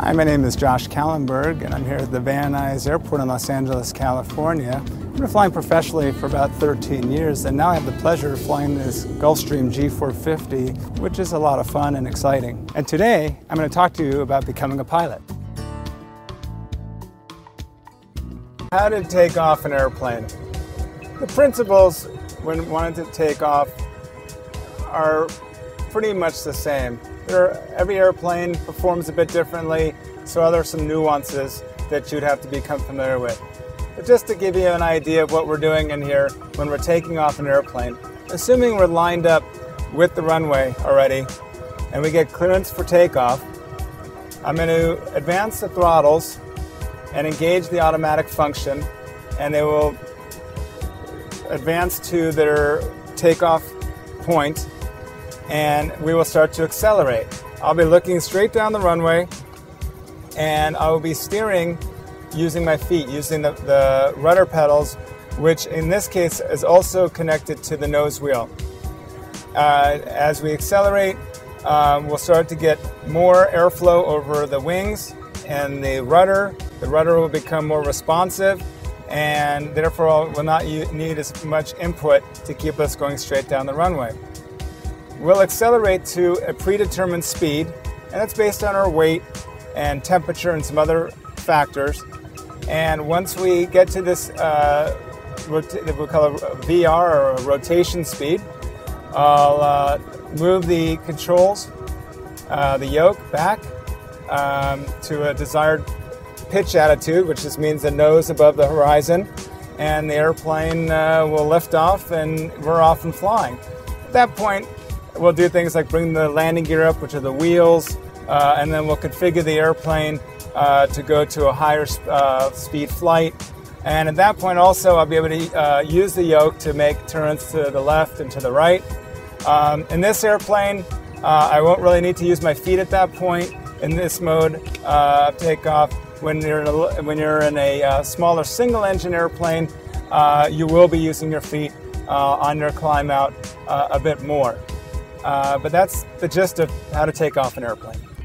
Hi, my name is Josh Kallenberg, and I'm here at the Van Nuys Airport in Los Angeles, California. I've been flying professionally for about 13 years, and now I have the pleasure of flying this Gulfstream G450, which is a lot of fun and exciting. And today, I'm going to talk to you about becoming a pilot. How to take off an airplane. The principles when wanting to take off are pretty much the same. Every airplane performs a bit differently, so there are some nuances that you'd have to become familiar with. But just to give you an idea of what we're doing in here when we're taking off an airplane, assuming we're lined up with the runway already and we get clearance for takeoff, I'm going to advance the throttles and engage the automatic function, and they will advance to their takeoff point, and we will start to accelerate. I'll be looking straight down the runway, and I will be steering using my feet, using the rudder pedals, which in this case is also connected to the nose wheel. As we accelerate, we'll start to get more airflow over the wings and the rudder. The rudder will become more responsive, and therefore will not need as much input to keep us going straight down the runway. We'll accelerate to a predetermined speed, and that's based on our weight and temperature and some other factors. And once we get to this, we'll call it a VR or a rotation speed, I'll move the controls, the yoke back to a desired pitch attitude, which just means the nose above the horizon, and the airplane will lift off, and we're off and flying. At that point, we'll do things like bring the landing gear up, which are the wheels, and then we'll configure the airplane to go to a higher speed flight. And at that point also, I'll be able to use the yoke to make turns to the left and to the right. In this airplane, I won't really need to use my feet at that point in this mode of takeoff. When you're in a smaller single-engine airplane, you will be using your feet on your climb out a bit more. But that's the gist of how to take off an airplane.